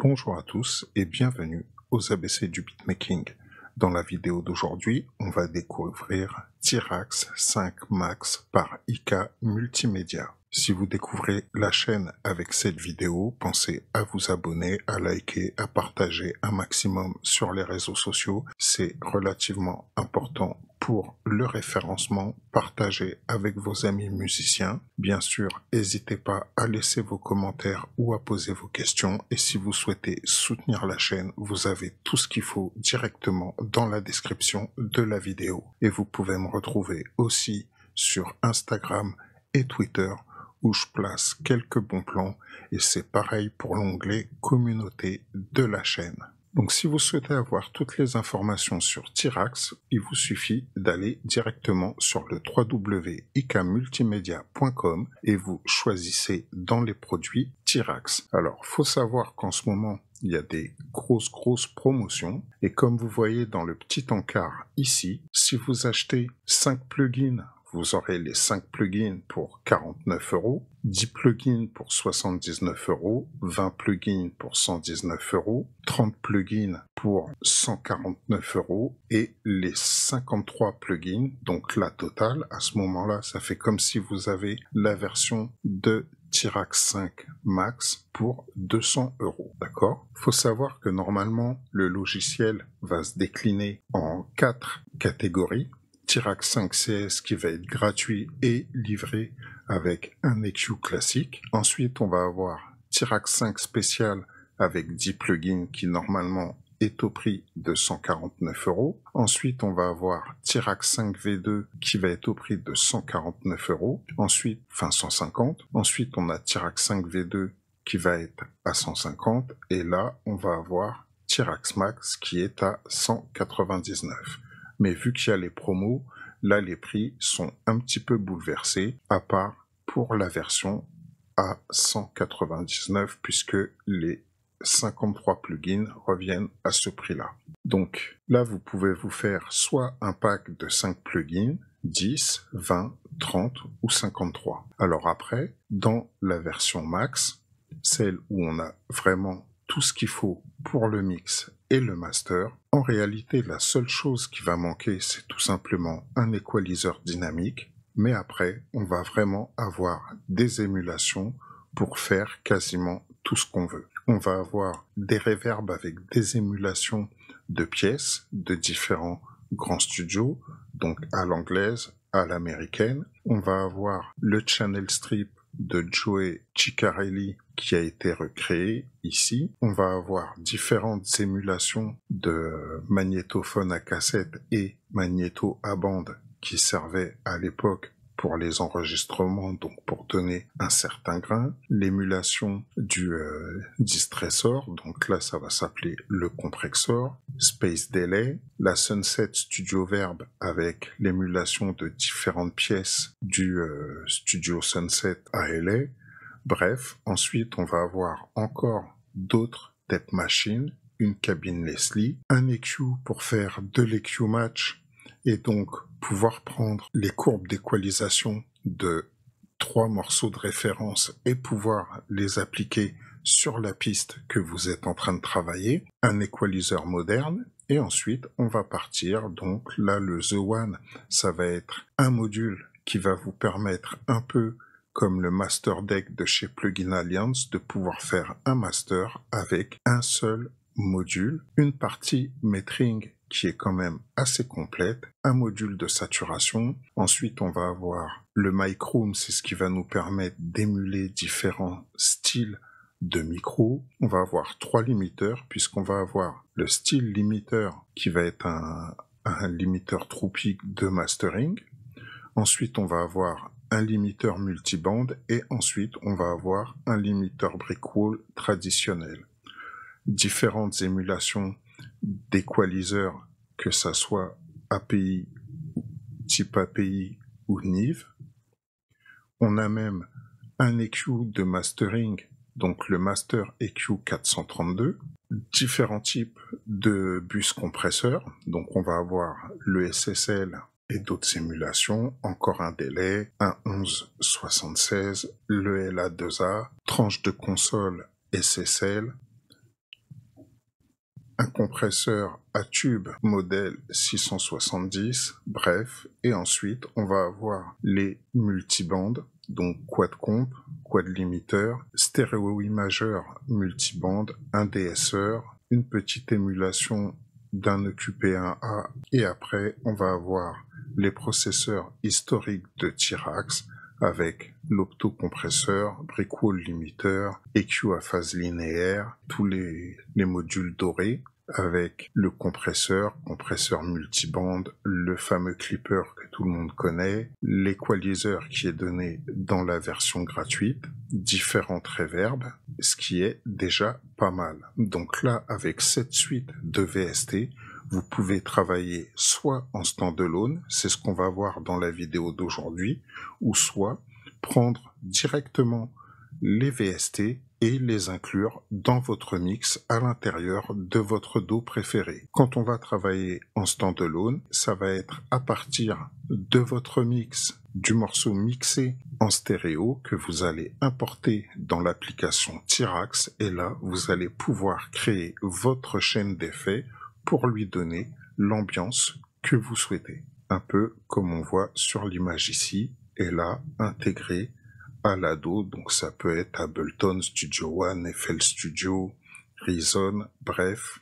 Bonjour à tous et bienvenue aux ABC du Beatmaking. Dans la vidéo d'aujourd'hui, on va découvrir T-Racks 5 Max par IK Multimédia. Si vous découvrez la chaîne avec cette vidéo, pensez à vous abonner, à liker, à partager un maximum sur les réseaux sociaux. C'est relativement important pour le référencement. Partagez avec vos amis musiciens. Bien sûr, n'hésitez pas à laisser vos commentaires ou à poser vos questions. Et si vous souhaitez soutenir la chaîne, vous avez tout ce qu'il faut directement dans la description de la vidéo. Et vous pouvez me retrouver aussi sur Instagram et Twitter, où je place quelques bons plans, et c'est pareil pour l'onglet communauté de la chaîne. Donc si vous souhaitez avoir toutes les informations sur T-Racks, il vous suffit d'aller directement sur le www.ikmultimedia.com et vous choisissez dans les produits T-Racks. Alors faut savoir qu'en ce moment il y a des grosses promotions, et comme vous voyez dans le petit encart ici, si vous achetez 5 plugins, vous aurez les 5 plugins pour 49 €, 10 plugins pour 79 €, 20 plugins pour 119 €, 30 plugins pour 149 € et les 53 plugins, donc la totale. À ce moment-là, ça fait comme si vous avez la version de T-Racks 5 Max pour 200 €, d'accord? Faut savoir que normalement, le logiciel va se décliner en 4 catégories. T-Racks 5 CS qui va être gratuit et livré avec un EQ classique. Ensuite, on va avoir T-Racks 5 spécial avec 10 plugins qui normalement est au prix de 149 €. Ensuite, on va avoir T-Racks 5 V2 qui va être au prix de 149 €. Ensuite, enfin 150. Ensuite, on a T-Racks 5 V2 qui va être à 150. Et là, on va avoir T-Racks Max qui est à 199 €. Mais vu qu'il y a les promos, là les prix sont un petit peu bouleversés, à part pour la version à 199 €, puisque les 53 plugins reviennent à ce prix-là. Donc là, vous pouvez vous faire soit un pack de 5 plugins, 10, 20, 30 ou 53. Alors après, dans la version max, celle où on a vraiment tout ce qu'il faut pour le mix et le master, en réalité, la seule chose qui va manquer, c'est tout simplement un equalizer dynamique. Mais après, on va vraiment avoir des émulations pour faire quasiment tout ce qu'on veut. On va avoir des reverbs avec des émulations de pièces de différents grands studios, donc à l'anglaise, à l'américaine. On va avoir le channel strip de Joey Ciccarelli qui a été recréé ici. On va avoir différentes émulations de magnétophones à cassette et magnéto à bande qui servaient à l'époque pour les enregistrements, donc pour donner un certain grain. L'émulation du Distressor, donc là ça va s'appeler le Comprexxor, Space Delay, la Sunset Studio Verb avec l'émulation de différentes pièces du Studio Sunset à LA. Bref, ensuite on va avoir encore d'autres tape machines, une cabine Leslie, un EQ pour faire de l'EQ match, et donc pouvoir prendre les courbes d'équalisation de 3 morceaux de référence et pouvoir les appliquer sur la piste que vous êtes en train de travailler, un equalizer moderne, et ensuite on va partir, donc là le The One, ça va être un module qui va vous permettre un peu comme le master deck de chez Plugin Alliance de pouvoir faire un master avec un seul module, une partie metering qui est quand même assez complète, un module de saturation. Ensuite, on va avoir le mic room, c'est ce qui va nous permettre d'émuler différents styles de micro. On va avoir 3 limiteurs, puisqu'on va avoir le style limiteur qui va être un limiteur troopique de mastering. Ensuite, on va avoir un limiteur multiband et ensuite, on va avoir un limiteur BrickWall traditionnel. Différentes émulations d'équaliseurs, que ça soit API, type API ou NIV. On a même un EQ de mastering, donc le Master EQ 432. Différents types de bus compresseurs, donc on va avoir le SSL et d'autres émulations, encore un délai, un 1176, le LA-2A, tranche de console SSL, un compresseur à tube modèle 670, bref, et ensuite on va avoir les multibandes, donc quad comp, quad limiter, stéréo imageur multibande, un DSR, une petite émulation d'un EQP1A, et après on va avoir les processeurs historiques de T-Racks avec l'optocompresseur, BrickWall Limiter, EQ à phase linéaire, tous les modules dorés, avec le compresseur, multibande, le fameux Clipper que tout le monde connaît, l'équaliseur qui est donné dans la version gratuite, différentes reverbs, ce qui est déjà pas mal. Donc là, avec cette suite de VST, vous pouvez travailler soit en standalone, c'est ce qu'on va voir dans la vidéo d'aujourd'hui, ou soit prendre directement les VST et les inclure dans votre mix à l'intérieur de votre DAW préféré. Quand on va travailler en standalone, ça va être à partir de votre mix, du morceau mixé en stéréo que vous allez importer dans l'application T-Racks, et là, vous allez pouvoir créer votre chaîne d'effets pour lui donner l'ambiance que vous souhaitez. Un peu comme on voit sur l'image ici, et là, intégré à la DAW, donc ça peut être Ableton, Studio One, FL Studio, Reason, bref,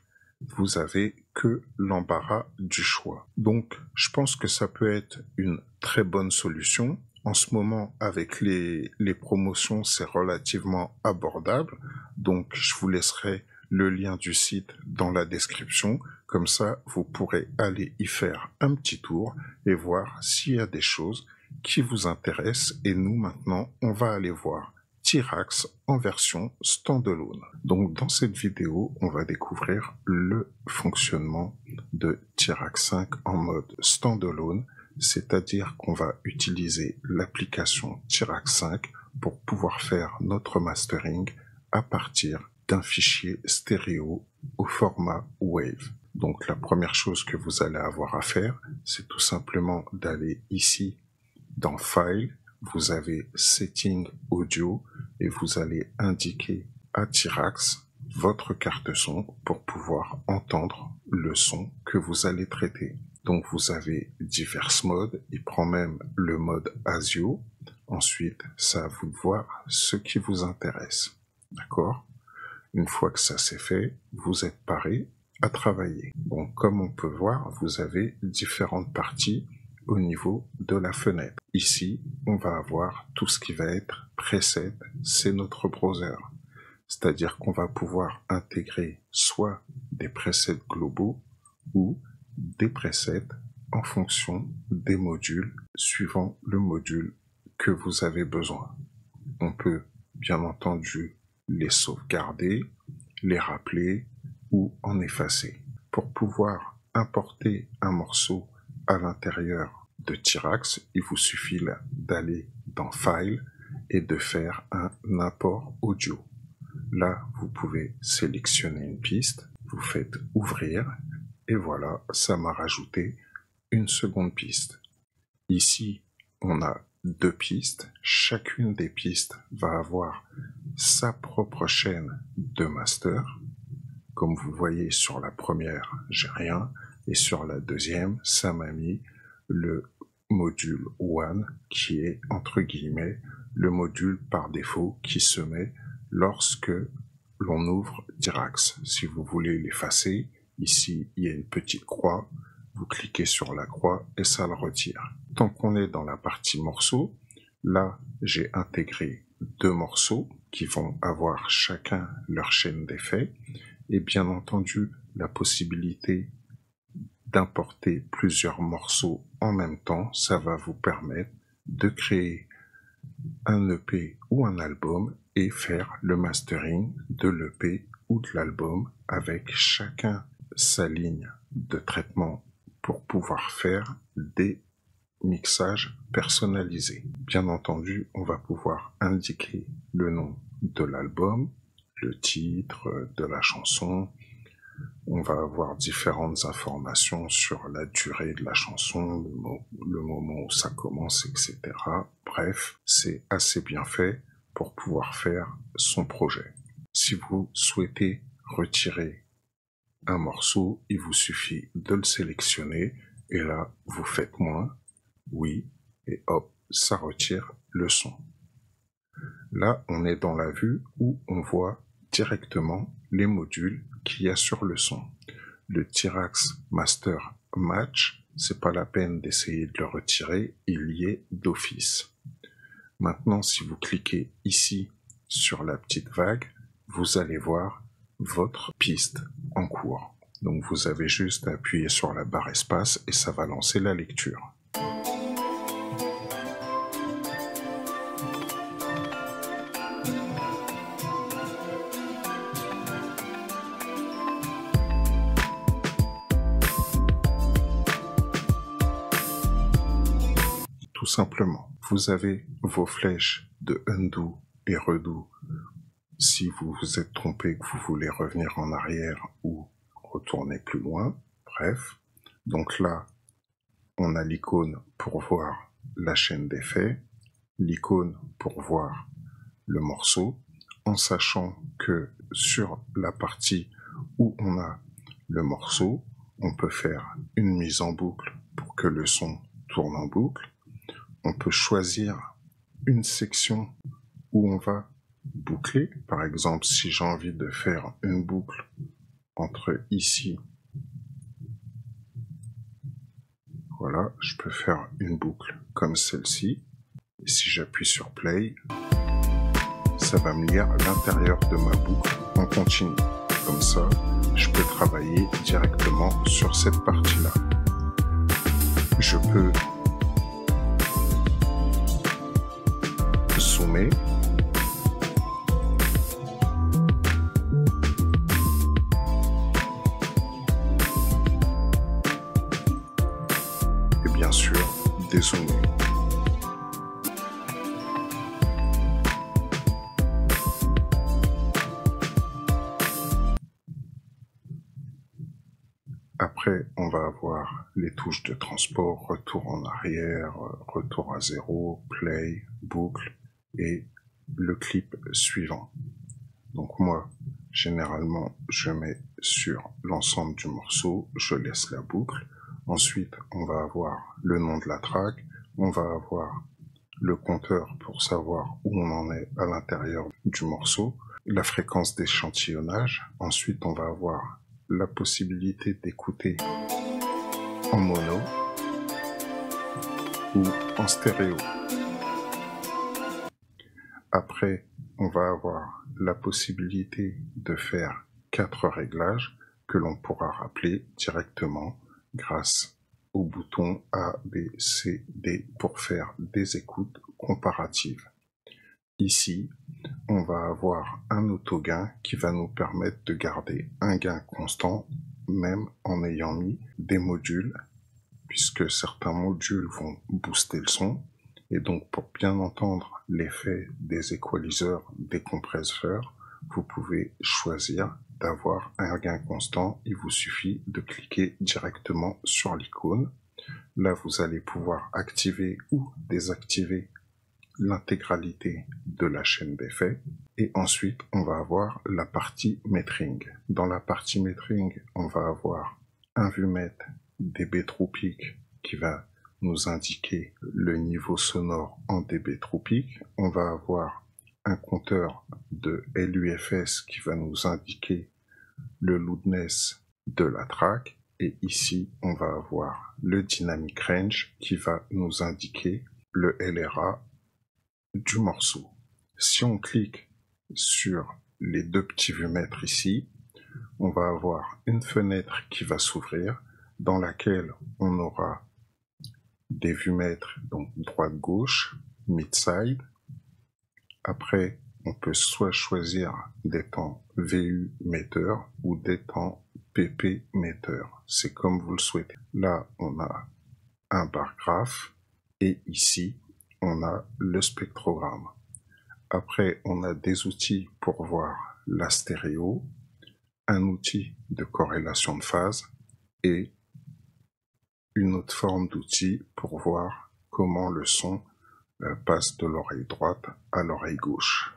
vous avez que l'embarras du choix. Donc, je pense que ça peut être une très bonne solution. En ce moment, avec les promotions, c'est relativement abordable, donc je vous laisserai le lien du site dans la description, comme ça vous pourrez aller y faire un petit tour et voir s'il y a des choses qui vous intéressent. Et nous maintenant on va aller voir T-Racks en version standalone. Donc dans cette vidéo on va découvrir le fonctionnement de T-Racks 5 en mode standalone, c'est à dire qu'on va utiliser l'application T-Racks 5 pour pouvoir faire notre mastering à partir d'un fichier stéréo au format WAVE. Donc la première chose que vous allez avoir à faire, c'est tout simplement d'aller ici dans File, vous avez Setting Audio et vous allez indiquer à T-Racks votre carte son pour pouvoir entendre le son que vous allez traiter. Donc vous avez divers modes, il prend même le mode ASIO, ensuite c'est à vous de voir ce qui vous intéresse, d'accord ? Une fois que ça c'est fait, vous êtes paré à travailler. Donc comme on peut voir, vous avez différentes parties au niveau de la fenêtre. Ici, on va avoir tout ce qui va être preset, c'est notre browser. C'est-à-dire qu'on va pouvoir intégrer soit des presets globaux ou des presets en fonction des modules, suivant le module que vous avez besoin. On peut bien entendu les sauvegarder, les rappeler ou en effacer. Pour pouvoir importer un morceau à l'intérieur de T-Racks, il vous suffit d'aller dans File et de faire un import audio. Là, vous pouvez sélectionner une piste, vous faites ouvrir et voilà, ça m'a rajouté une seconde piste. Ici, on a deux pistes, chacune des pistes va avoir sa propre chaîne de master. Comme vous voyez sur la première, j'ai rien, et sur la deuxième, ça m'a mis le module One qui est entre guillemets le module par défaut qui se met lorsque l'on ouvre T-Racks. Si vous voulez l'effacer, ici il y a une petite croix, vous cliquez sur la croix et ça le retire. Tant qu'on est dans la partie morceaux, là j'ai intégré deux morceaux qui vont avoir chacun leur chaîne d'effets et bien entendu la possibilité d'importer plusieurs morceaux en même temps. Ça va vous permettre de créer un EP ou un album et faire le mastering de l'EP ou de l'album avec chacun sa ligne de traitement pour pouvoir faire des mixage personnalisé. Bien entendu, on va pouvoir indiquer le nom de l'album, le titre de la chanson, on va avoir différentes informations sur la durée de la chanson, le moment où ça commence, etc. Bref, c'est assez bien fait pour pouvoir faire son projet. Si vous souhaitez retirer un morceau, il vous suffit de le sélectionner et là vous faites moins, oui, et hop, ça retire le son. Là, on est dans la vue où on voit directement les modules qu'il y a sur le son. Le T-Racks Master Match, c'est pas la peine d'essayer de le retirer, il y est d'office. Maintenant, si vous cliquez ici sur la petite vague, vous allez voir votre piste en cours. Donc vous avez juste à appuyer sur la barre espace et ça va lancer la lecture. Tout simplement, vous avez vos flèches de undo et redo. Si vous vous êtes trompé, que vous voulez revenir en arrière ou retourner plus loin, bref. Donc là, on a l'icône pour voir la chaîne d'effets, l'icône pour voir le morceau, en sachant que sur la partie où on a le morceau, on peut faire une mise en boucle pour que le son tourne en boucle. On peut choisir une section où on va boucler. Par exemple, si j'ai envie de faire une boucle entre ici, voilà, je peux faire une boucle comme celle-ci. Et si j'appuie sur play, ça va me lire l'intérieur de ma boucle en continu. Comme ça, je peux travailler directement sur cette partie-là. Je peux zoomer. Bien sûr, dézoomer. Après, on va avoir les touches de transport, retour en arrière, retour à zéro, play, boucle et le clip suivant. Donc moi, généralement, je mets sur l'ensemble du morceau, je laisse la boucle. Ensuite, on va avoir le nom de la track, on va avoir le compteur pour savoir où on en est à l'intérieur du morceau, la fréquence d'échantillonnage. Ensuite, on va avoir la possibilité d'écouter en mono ou en stéréo. Après, on va avoir la possibilité de faire 4 réglages que l'on pourra rappeler directement grâce au bouton A, B, C, D pour faire des écoutes comparatives. Ici, on va avoir un autogain qui va nous permettre de garder un gain constant, même en ayant mis des modules, puisque certains modules vont booster le son. Et donc, pour bien entendre l'effet des équaliseurs, des compresseurs, vous pouvez choisir d'avoir un gain constant, il vous suffit de cliquer directement sur l'icône. Là, vous allez pouvoir activer ou désactiver l'intégralité de la chaîne d'effets. Et ensuite, on va avoir la partie metering. Dans la partie metering, on va avoir un vumètre dB tropique qui va nous indiquer le niveau sonore en dB tropique. On va avoir un compteur de LUFS qui va nous indiquer le loudness de la track. Et ici, on va avoir le dynamic range qui va nous indiquer le LRA du morceau. Si on clique sur les deux petits vumètres ici, on va avoir une fenêtre qui va s'ouvrir dans laquelle on aura des vumètres, donc droite-gauche, mid-side. Après, on peut soit choisir des temps VU meter ou des temps PP meter. C'est comme vous le souhaitez. Là, on a un bar graph et ici, on a le spectrogramme. Après, on a des outils pour voir la stéréo, un outil de corrélation de phase et une autre forme d'outil pour voir comment le son passe de l'oreille droite à l'oreille gauche.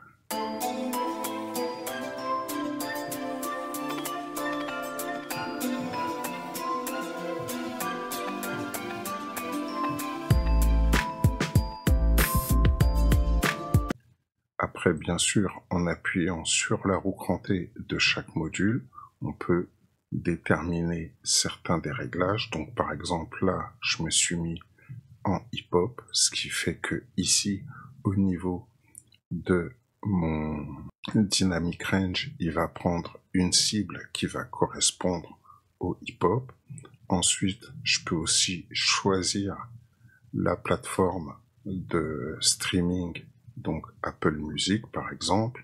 Après, bien sûr, en appuyant sur la roue crantée de chaque module, on peut déterminer certains des réglages. Donc par exemple là, je me suis mis en hip-hop, ce qui fait que ici, au niveau de mon dynamic range, il va prendre une cible qui va correspondre au hip-hop. Ensuite, je peux aussi choisir la plateforme de streaming, donc Apple Music par exemple,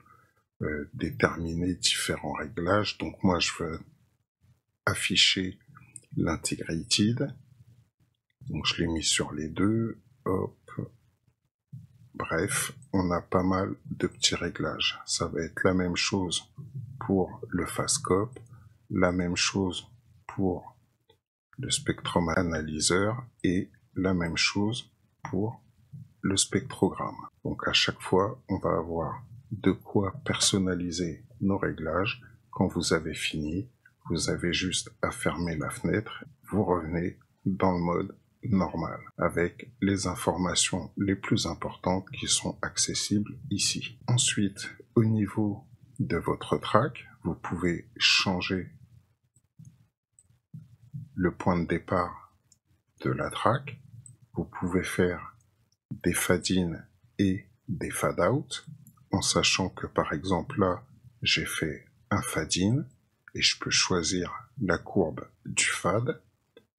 déterminer différents réglages. Donc moi, je veux afficher l'integrated, donc je l'ai mis sur les deux, hop. Bref, on a pas mal de petits réglages. Ça va être la même chose pour le Fastcop, la même chose pour le Spectrum Analyzer et la même chose pour le spectrogramme. Donc à chaque fois, on va avoir de quoi personnaliser nos réglages. Quand vous avez fini, vous avez juste à fermer la fenêtre, vous revenez dans le mode normal, avec les informations les plus importantes qui sont accessibles ici. Ensuite, au niveau de votre track, vous pouvez changer le point de départ de la track. Vous pouvez faire des fade-in et des fade-out, en sachant que par exemple là, j'ai fait un fade-in, et je peux choisir la courbe du fade.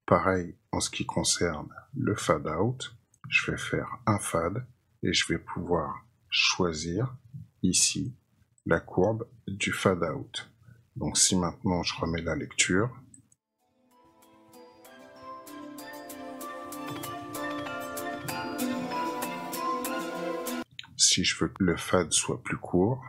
Pareil, en ce qui concerne le fade out, je vais faire un fade et je vais pouvoir choisir ici la courbe du fade out. Donc si maintenant je remets la lecture, si je veux que le fade soit plus court,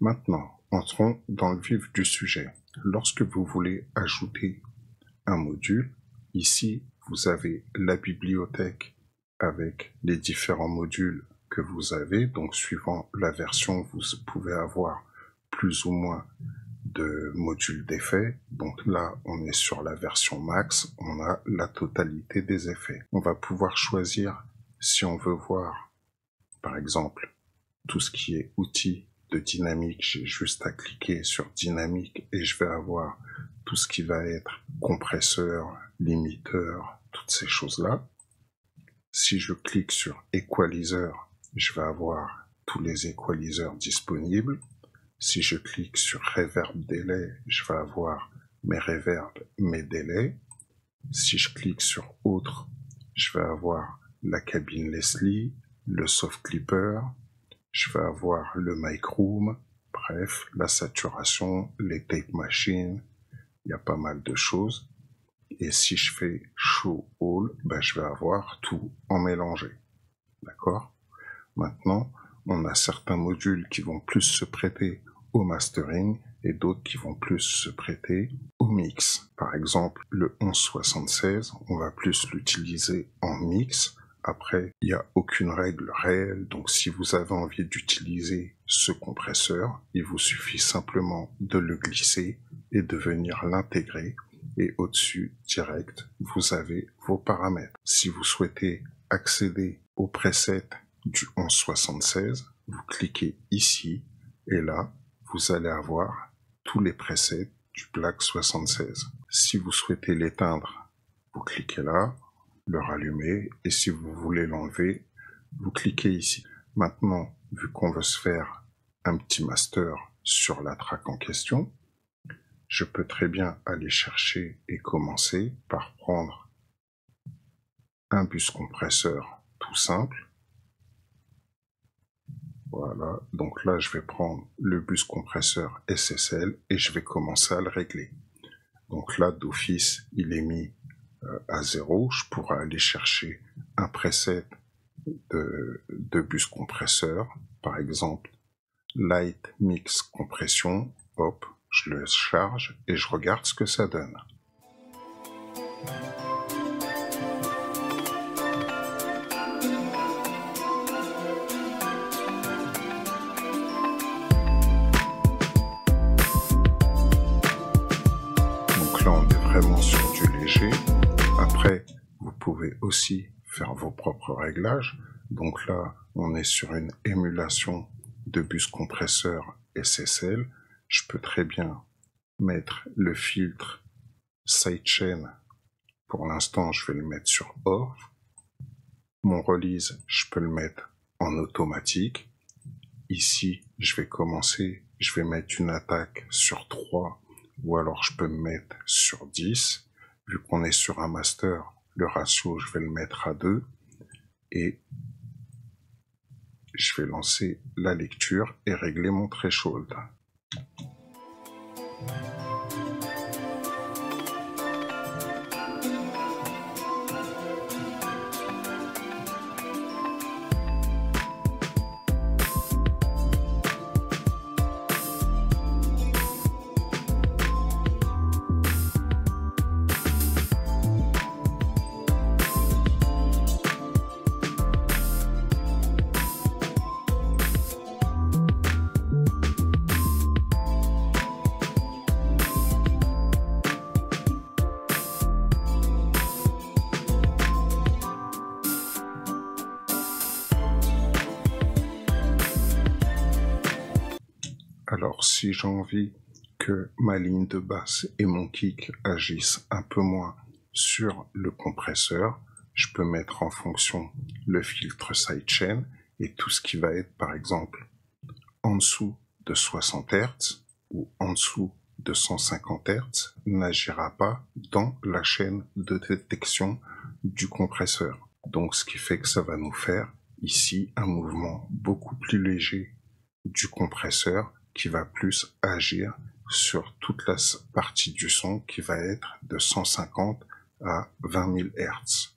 maintenant, entrons dans le vif du sujet. Lorsque vous voulez ajouter un module, ici, vous avez la bibliothèque avec les différents modules que vous avez. Donc, suivant la version, vous pouvez avoir plus ou moins de modules d'effets. Donc là, on est sur la version max. On a la totalité des effets. On va pouvoir choisir si on veut voir, par exemple, tout ce qui est outils de dynamique. J'ai juste à cliquer sur dynamique et je vais avoir tout ce qui va être compresseur, limiteur, toutes ces choses-là. Si je clique sur équaliseur, je vais avoir tous les équaliseurs disponibles. Si je clique sur reverb délai, je vais avoir mes reverbs, mes délais. Si je clique sur autre, je vais avoir la cabine Leslie, le soft clipper, je vais avoir le mic room, bref, la saturation, les tape machines, il y a pas mal de choses. Et si je fais show all, ben je vais avoir tout en mélangé. D'accord? Maintenant, on a certains modules qui vont plus se prêter au mastering et d'autres qui vont plus se prêter au mix. Par exemple, le 1176, on va plus l'utiliser en mix. Après, il n'y a aucune règle réelle, donc si vous avez envie d'utiliser ce compresseur, il vous suffit simplement de le glisser et de venir l'intégrer. Et au-dessus, direct, vous avez vos paramètres. Si vous souhaitez accéder au preset du 1176, vous cliquez ici, et là, vous allez avoir tous les presets du Black 76. Si vous souhaitez l'éteindre, vous cliquez là, le rallumer, et si vous voulez l'enlever, vous cliquez ici. Maintenant, vu qu'on veut se faire un petit master sur la track en question, je peux très bien aller chercher et commencer par prendre un bus compresseur tout simple. Voilà, donc là je vais prendre le bus compresseur SSL et je vais commencer à le régler. Donc là d'office il est mis à 0, je pourrais aller chercher un preset de bus compresseur, par exemple Light Mix Compression, hop, je le charge et je regarde ce que ça donne. pouvez aussi faire vos propres réglages. Donc là, on est sur une émulation de bus compresseur SSL. Je peux très bien mettre le filtre sidechain. Pour l'instant, je vais le mettre sur off. Mon release, je peux le mettre en automatique. Ici, je vais commencer, je vais mettre une attaque sur 3 ou alors je peux me mettre sur 10. Vu qu'on est sur un master, le ratio, je vais le mettre à 2. Et je vais lancer la lecture et régler mon threshold. Alors, si j'ai envie que ma ligne de basse et mon kick agissent un peu moins sur le compresseur, je peux mettre en fonction le filtre sidechain et tout ce qui va être, par exemple, en dessous de 60 Hz ou en dessous de 150 Hz n'agira pas dans la chaîne de détection du compresseur. Donc, ce qui fait que ça va nous faire ici un mouvement beaucoup plus léger du compresseur qui va plus agir sur toute la partie du son qui va être de 150 à 20 000 Hz.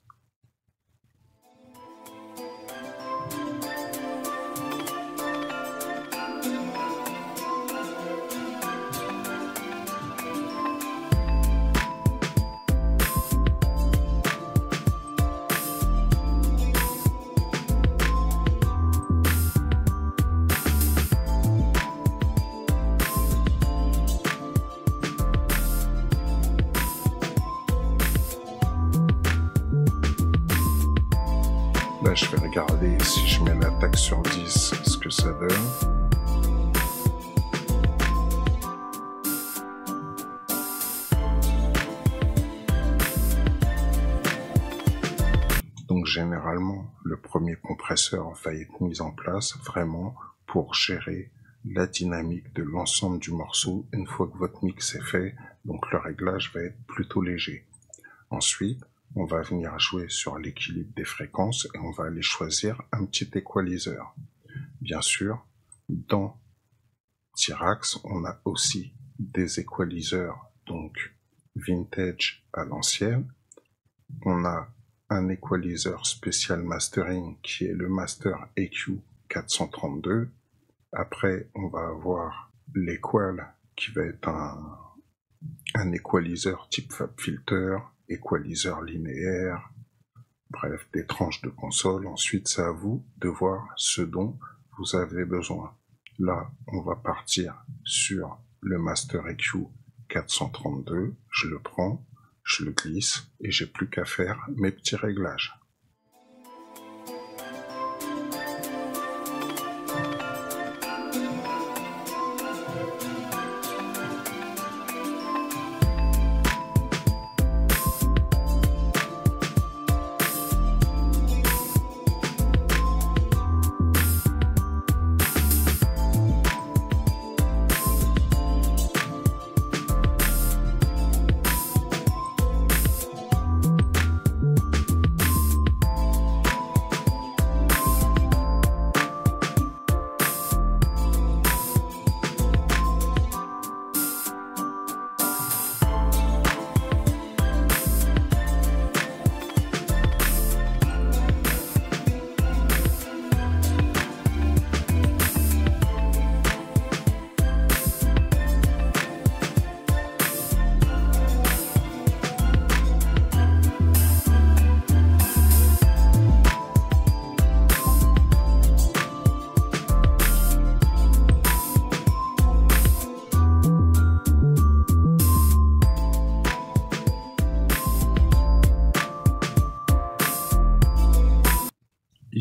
Là, je vais regarder si je mets l'attaque sur 10, ce que ça donne. Donc généralement, le premier compresseur va être mis en place vraiment pour gérer la dynamique de l'ensemble du morceau une fois que votre mix est fait. Donc le réglage va être plutôt léger. Ensuite, on va venir jouer sur l'équilibre des fréquences et on va aller choisir un petit equalizer. Bien sûr, dans T-Racks, on a aussi des equalizers, donc vintage à l'ancienne. On a un equalizer spécial mastering qui est le Master EQ 432. Après, on va avoir l'Equal qui va être un equalizer type FabFilter. Equalizer linéaire, bref, des tranches de console. Ensuite, c'est à vous de voir ce dont vous avez besoin. Là, on va partir sur le Master EQ 432. Je le prends, je le glisse et j'ai plus qu'à faire mes petits réglages.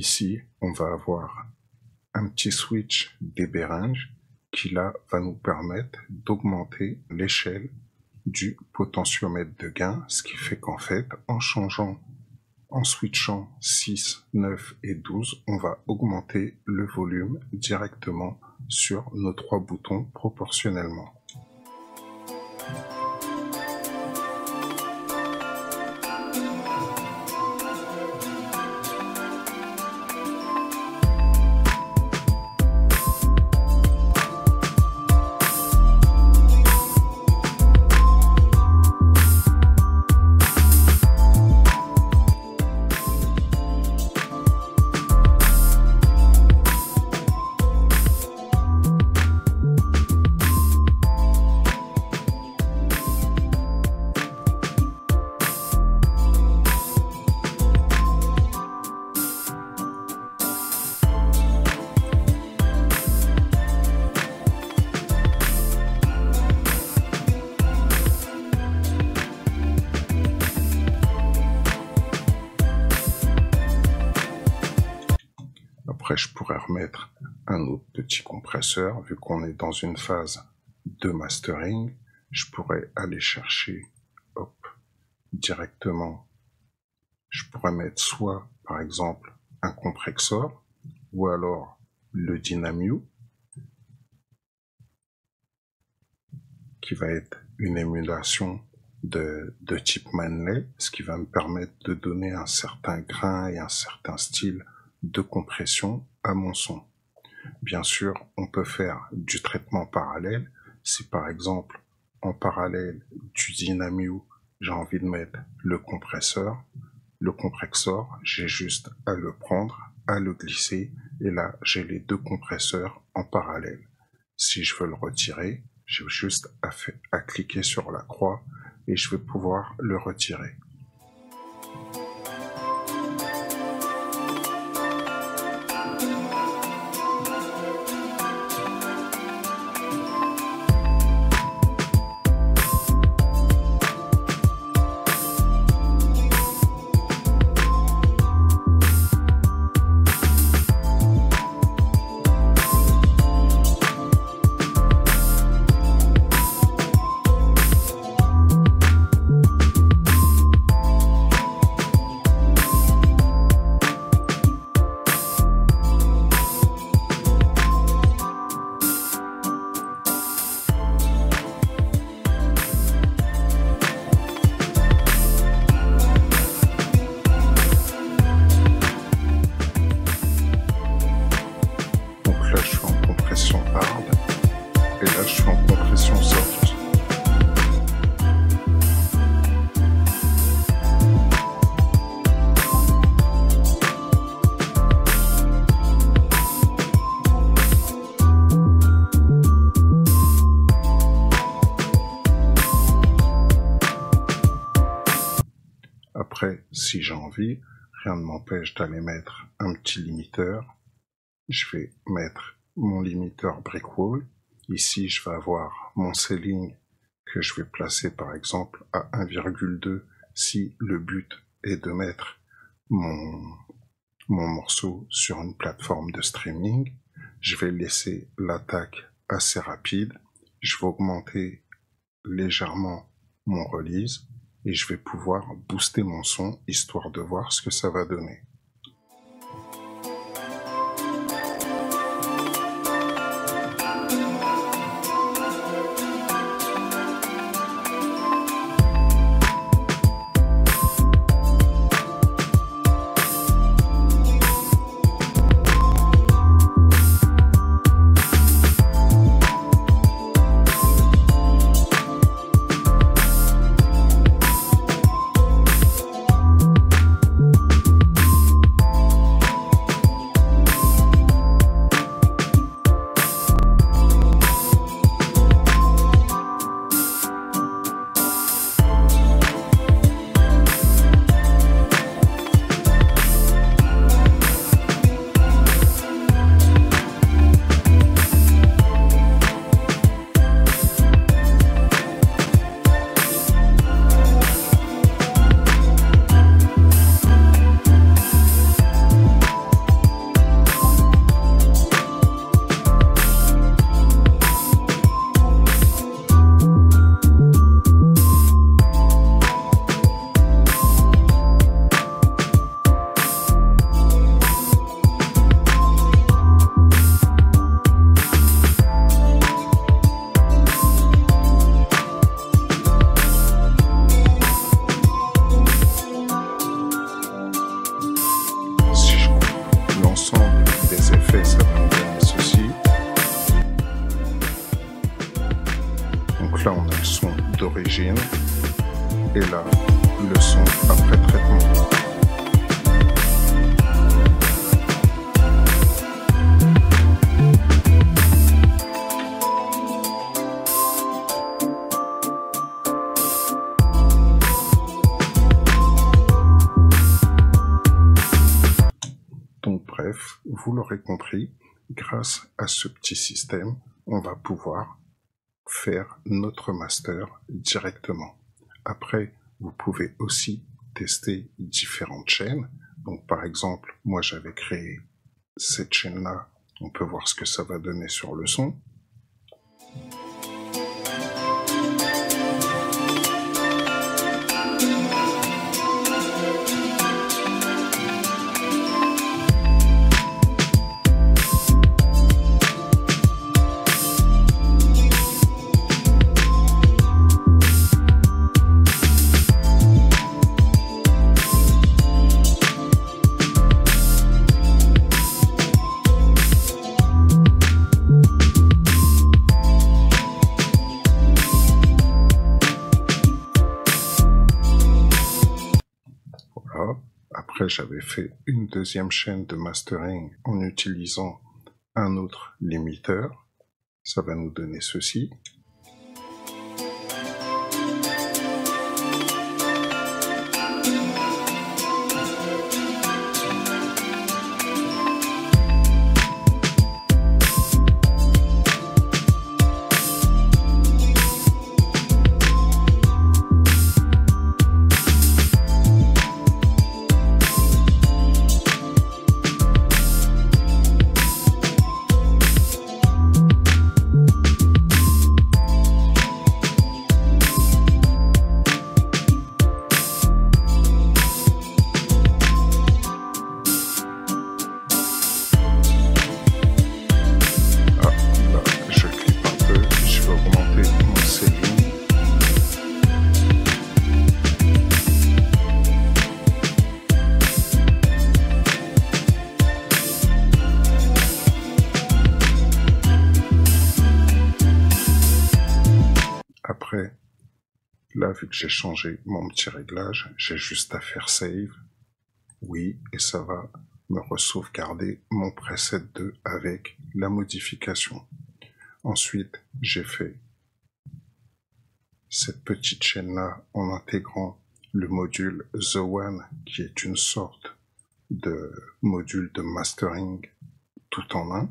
Ici, on va avoir un petit switch d'éberrange qui là va nous permettre d'augmenter l'échelle du potentiomètre de gain, ce qui fait qu'en fait, en switchant 6, 9 et 12, on va augmenter le volume directement sur nos trois boutons proportionnellement. Je pourrais remettre un autre petit compresseur. Vu qu'on est dans une phase de mastering, je pourrais aller chercher directement. Je pourrais mettre soit par exemple un Comprexxor ou alors le Dynamio qui va être une émulation de type Manley, ce qui va me permettre de donner un certain grain et un certain style de compression à mon son. Bien sûr, on peut faire du traitement parallèle. Si par exemple, en parallèle du Dynamio, j'ai envie de mettre le Comprexxor, j'ai juste à le prendre, à le glisser, et là, j'ai les deux compresseurs en parallèle. Si je veux le retirer, j'ai juste à cliquer sur la croix et je vais pouvoir le retirer. Si j'ai envie, rien ne m'empêche d'aller mettre un petit limiteur. Je vais mettre mon limiteur BrickWall. Ici, je vais avoir mon ceiling que je vais placer par exemple à 1,2 si le but est de mettre mon morceau sur une plateforme de streaming. Je vais laisser l'attaque assez rapide. Je vais augmenter légèrement mon release. Et je vais pouvoir booster mon son, histoire de voir ce que ça va donner. d'origine et là, le son après traitement. Donc bref, vous l'aurez compris, grâce à ce petit système, on va pouvoir faire notre master directement. Après, vous pouvez aussi tester différentes chaînes. Donc par exemple, moi j'avais créé cette chaîne-là. On peut voir ce que ça va donner sur le son. J'avais fait une deuxième chaîne de mastering en utilisant un autre limiteur. Ça va nous donner ceci. Là, vu que j'ai changé mon petit réglage, j'ai juste à faire save, oui, et ça va me re-sauvegarder mon preset 2 avec la modification. Ensuite, j'ai fait cette petite chaîne-là en intégrant le module The One, qui est une sorte de module de mastering tout en un.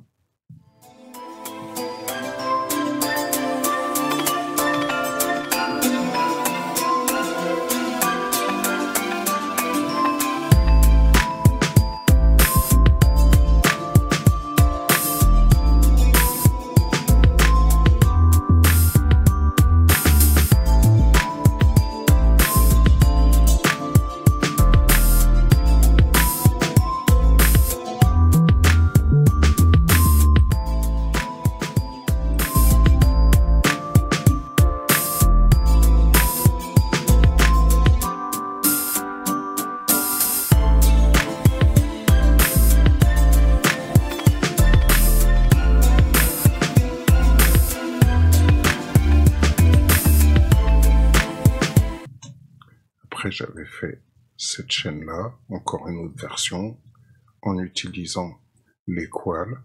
J'avais fait cette chaîne là, encore une autre version, en utilisant les coils.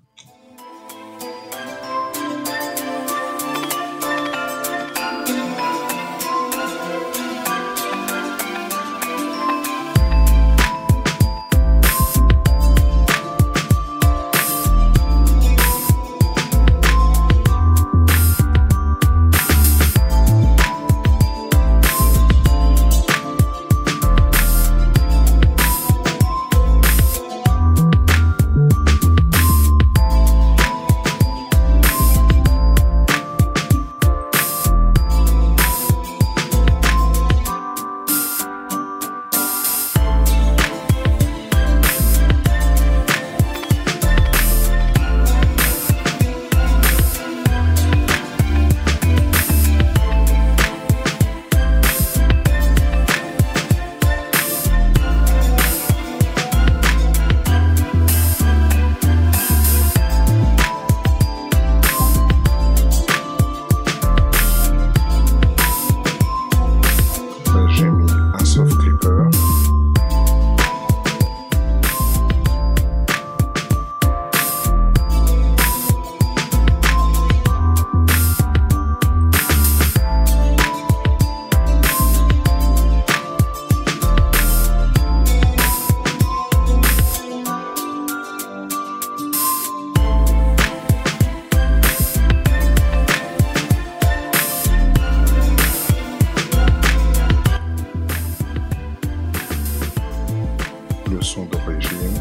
le son d'origine.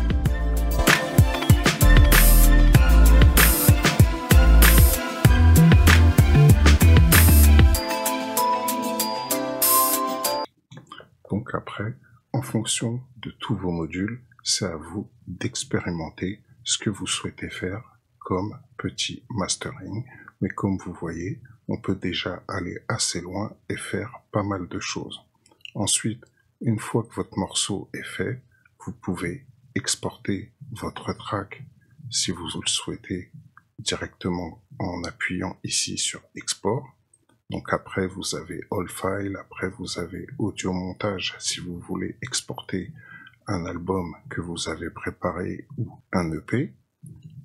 Donc après, en fonction de tous vos modules, c'est à vous d'expérimenter ce que vous souhaitez faire comme petit mastering. Mais comme vous voyez, on peut déjà aller assez loin et faire pas mal de choses. Ensuite, une fois que votre morceau est fait, vous pouvez exporter votre track, si vous le souhaitez, directement en appuyant ici sur Export. Donc après, vous avez All File, après vous avez Audio Montage, si vous voulez exporter un album que vous avez préparé ou un EP.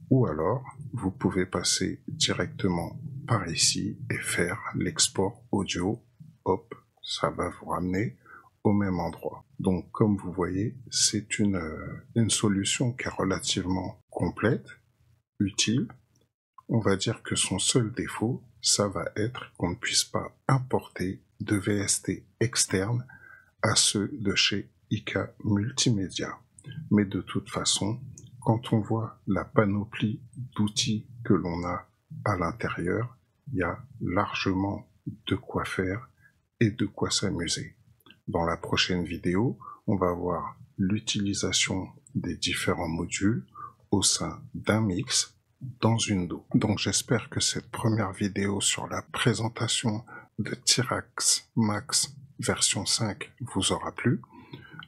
Ou alors, vous pouvez passer directement par ici et faire l'export audio. Hop, ça va vous ramener au même endroit. Donc, comme vous voyez, c'est une solution qui est relativement complète, utile. On va dire que son seul défaut, ça va être qu'on ne puisse pas importer de VST externe à ceux de chez IK Multimédia. Mais de toute façon, quand on voit la panoplie d'outils que l'on a à l'intérieur, il y a largement de quoi faire et de quoi s'amuser. Dans la prochaine vidéo, on va voir l'utilisation des différents modules au sein d'un mix dans une DAW. Donc j'espère que cette première vidéo sur la présentation de T-Racks Max version 5 vous aura plu.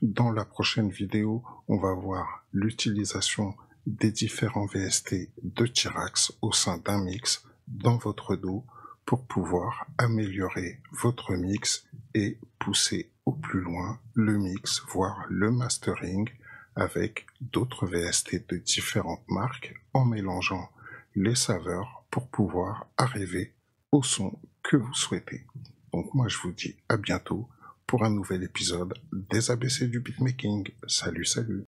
Dans la prochaine vidéo, on va voir l'utilisation des différents VST de T-Racks au sein d'un mix dans votre DAW pour pouvoir améliorer votre mix et pousser au plus loin le mix, voire le mastering avec d'autres VST de différentes marques en mélangeant les saveurs pour pouvoir arriver au son que vous souhaitez. Donc moi je vous dis à bientôt pour un nouvel épisode des ABC du Beatmaking. Salut, salut!